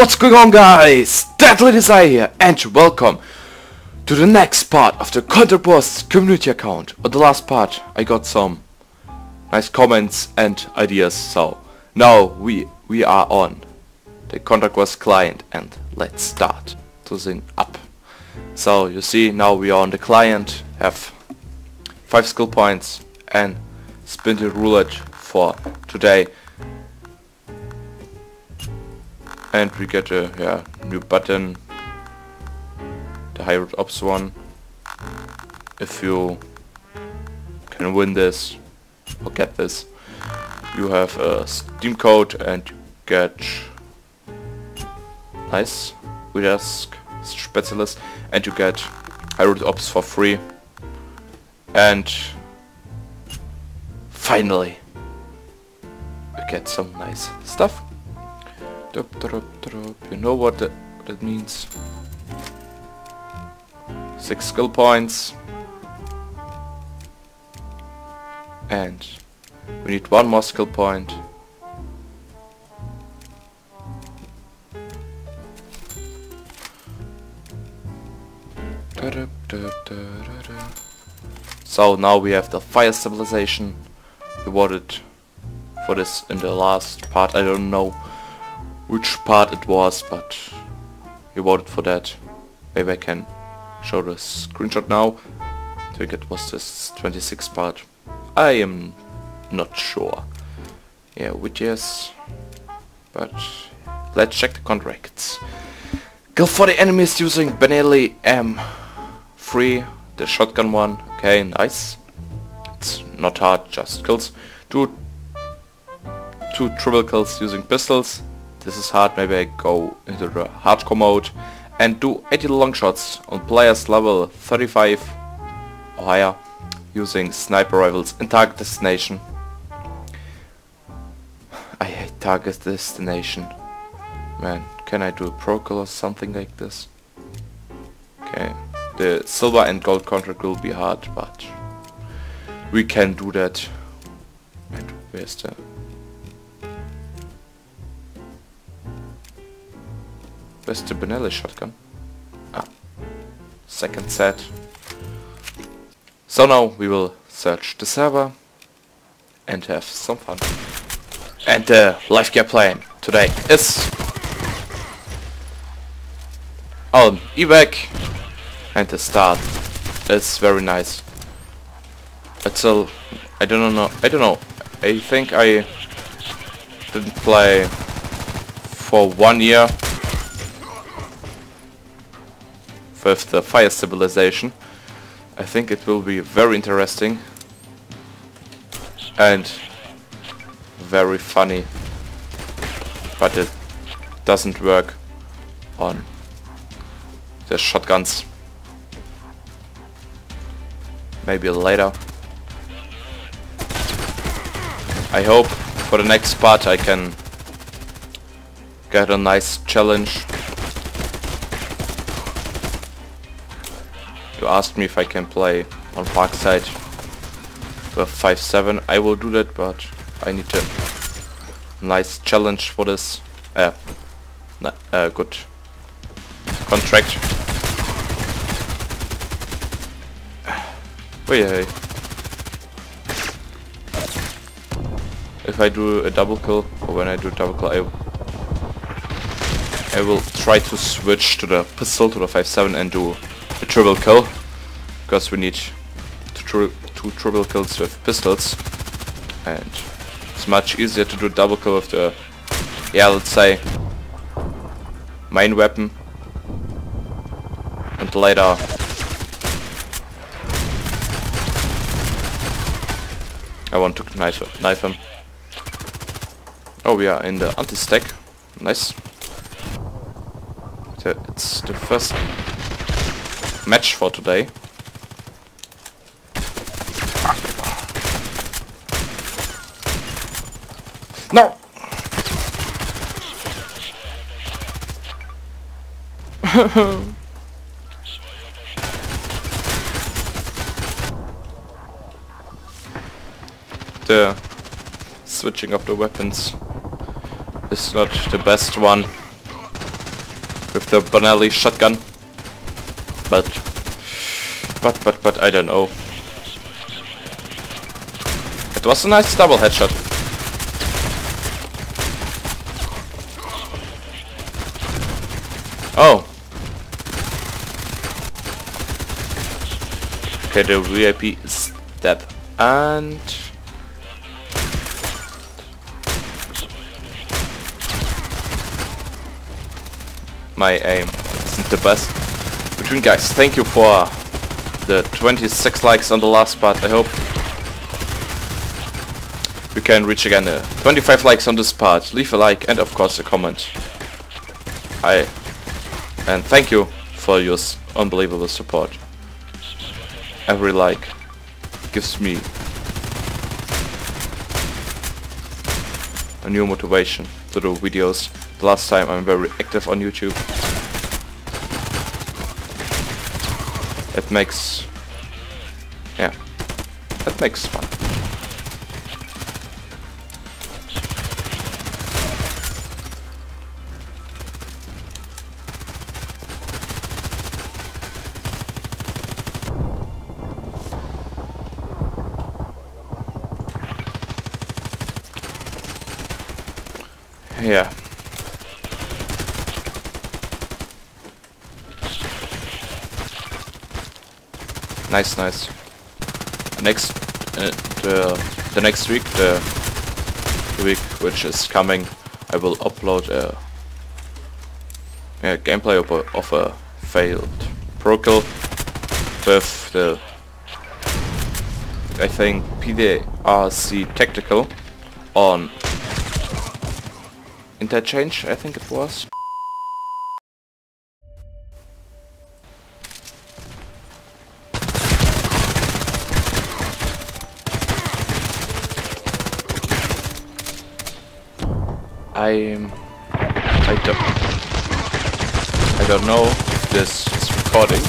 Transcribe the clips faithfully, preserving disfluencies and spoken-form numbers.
what's going on, guys? Deadly Desire here, and welcome to the next part of the Contract Wars community account. On the last part I got some nice comments and ideas, so now we we are on the Contract Wars client and let's start the thing up. So you see, now we are on the client, have five skill points and spin the roulette for today. And we get a yeah, new button, the Hybrid Ops one. If you can win this or get this, you have a Steam code and you get nice Redesk Specialist, and you get Hybrid Ops for free. And finally, we get some nice stuff. You know what that, that means. Six skill points. And we need one more skill point. So now we have the fire stabilization. We wanted for this in the last part. I don't know which part it was, but you voted for that. Maybe I can show the screenshot now. I think it was this twenty-six part. I am not sure. Yeah, which is, but let's check the contracts. Kill forty enemies using Benelli M three, the shotgun one. Okay, nice. It's not hard, just kills. Two, two triple kills using pistols. This is hard, maybe I go into the hardcore mode and do eighty long shots on players level thirty-five or higher using sniper rifles in target destination. I hate target destination. Man, can I do a pro kill or something like this? Okay, the silver and gold contract will be hard, but we can do that. And where's the... Where's the Benelli shotgun? Ah, second set. So now we will search the server and have some fun. And the live gear plan today is on evac, and the start is very nice. It's a, I don't know. I don't know. I think I didn't play for one year. With the fire stabilization, I think it will be very interesting and very funny, but it doesn't work on the shotguns. Maybe later. I hope for the next part I can get a nice challenge. You asked me if I can play on Parkside with five seven. I will do that, but I need a nice challenge for this. Uh, uh, good contract. Oh yeah. If I do a double kill, or when I do a double kill, I, I will try to switch to the pistol, to the five seven, and do a triple kill, because we need two, two triple kills with pistols, and it's much easier to do double kill with the, yeah, let's say main weapon, and later I want to knife, knife him. Oh, we are in the anti-stack, nice. So it's the first match for today. No. The switching of the weapons is not the best one. with the Benelli shotgun. But, but, but, but, I don't know. It was a nice double headshot. Oh. Okay, the V I P step and... my aim isn't the best. Between guys, thank you for the twenty-six likes on the last part. I hope we can reach again uh, twenty-five likes on this part. Leave a like and of course a comment. Hi. And thank you for your unbelievable support. Every like gives me a new motivation to do videos. Last time I'm very active on YouTube. It makes, yeah, it makes fun. Yeah. Nice, nice. Next, uh, the, the next week, the week which is coming, I will upload a, a gameplay of a, of a failed pro kill with the, I think, P D R C tactical on Interchange, I think it was. I, I don't, I don't know if this is recording.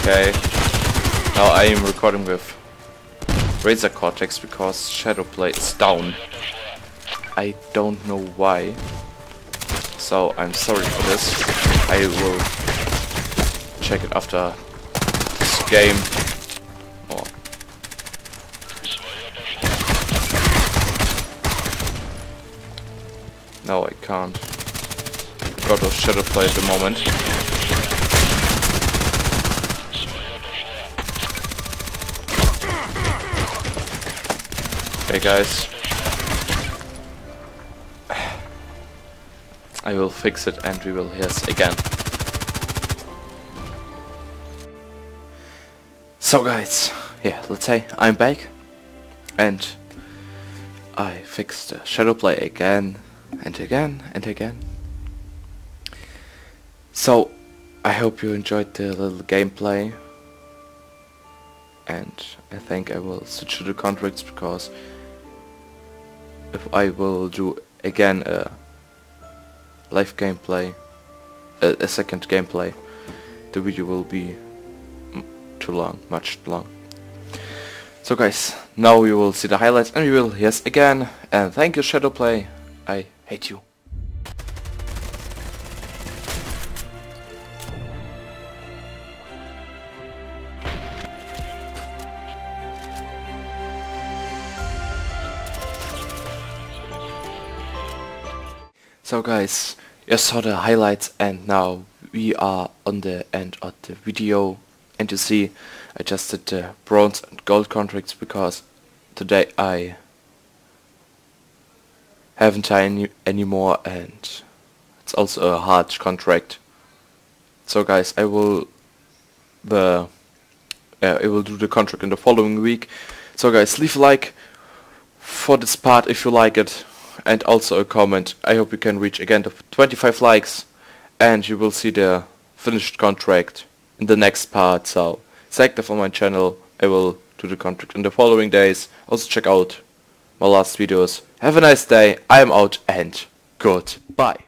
Okay, now I am recording with Razor Cortex because Shadowplay is down. I don't know why, so I'm sorry for this. I will check it after this game. No, I can't. Got off Shadowplay at the moment. Okay, guys. I will fix it and we will hear it again. So, guys, yeah, let's say I'm back. And I fixed the Shadowplay again. And again, and again. So, I hope you enjoyed the little gameplay. And I think I will switch to the contracts because if I will do again a live gameplay, a, a second gameplay, the video will be too long, much too long. So guys, now we will see the highlights and we will hear us again. And thank you, Shadowplay. I hate you. So guys, you saw the highlights and now we are on the end of the video. And you see, I just did the bronze and gold contracts because today I haven't I any anymore, and it's also a hard contract. So guys, I will the uh, I will do the contract in the following week. So guys, leave a like for this part if you like it, and also a comment. I hope you can reach again the twenty-five likes, and you will see the finished contract in the next part. So stay active on my channel. I will do the contract in the following days. Also check out my last videos. Have a nice day, I am out and goodbye.